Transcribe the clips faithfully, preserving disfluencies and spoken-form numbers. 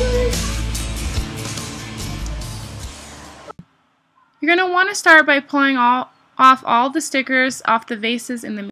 You're going to want to start by pulling all, off all the stickers off the vases in the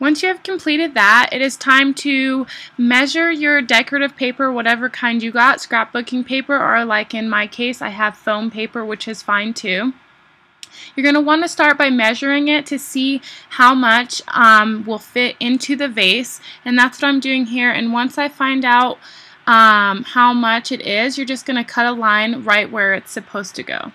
Once you have completed that, it is time to measure your decorative paper, whatever kind you got, scrapbooking paper, or like in my case, I have foam paper, which is fine too. You're going to want to start by measuring it to see how much um, will fit into the vase, and that's what I'm doing here. And once I find out um, how much it is, you're just going to cut a line right where it's supposed to go.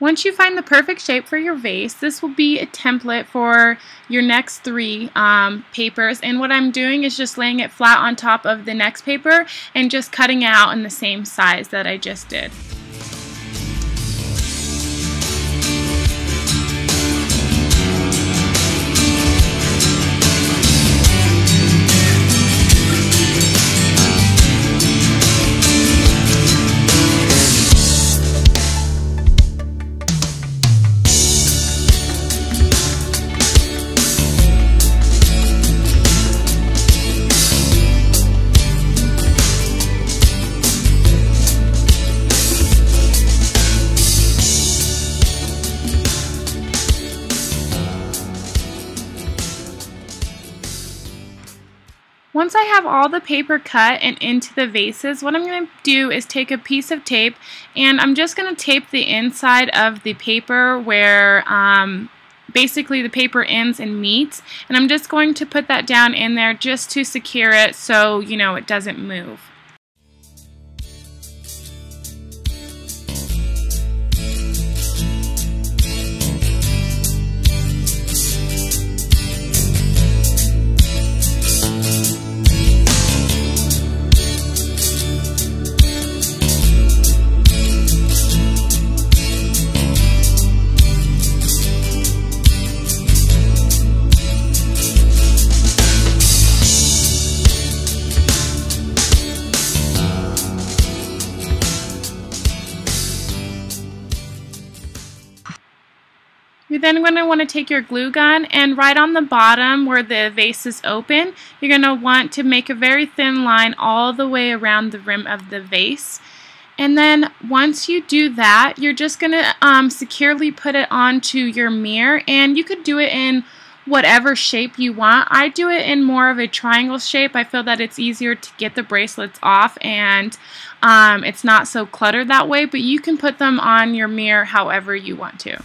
Once you find the perfect shape for your vase, this will be a template for your next three um, papers. And what I'm doing is just laying it flat on top of the next paper and just cutting out in the same size that I just did. Once I have all the paper cut and into the vases, what I'm going to do is take a piece of tape and I'm just going to tape the inside of the paper where um, basically the paper ends and meets, and I'm just going to put that down in there just to secure it so you know it doesn't move. You're then going to want to take your glue gun, and right on the bottom where the vase is open, you're going to want to make a very thin line all the way around the rim of the vase. And then once you do that, you're just going to um, securely put it onto your mirror, and you could do it in whatever shape you want. I do it in more of a triangle shape. I feel that it's easier to get the bracelets off and um, it's not so cluttered that way, but you can put them on your mirror however you want to.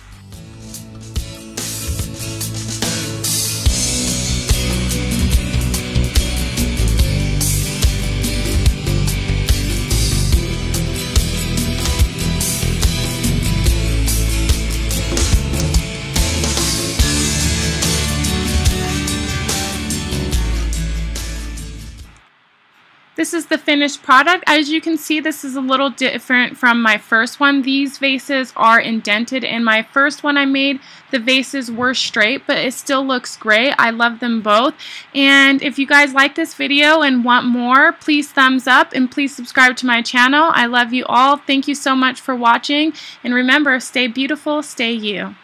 This is the finished product. As you can see, this is a little different from my first one. These vases are indented. In my first one I made, the vases were straight, but it still looks great. I love them both. And if you guys like this video and want more, please thumbs up and please subscribe to my channel. I love you all. Thank you so much for watching. And remember, stay beautiful, stay you.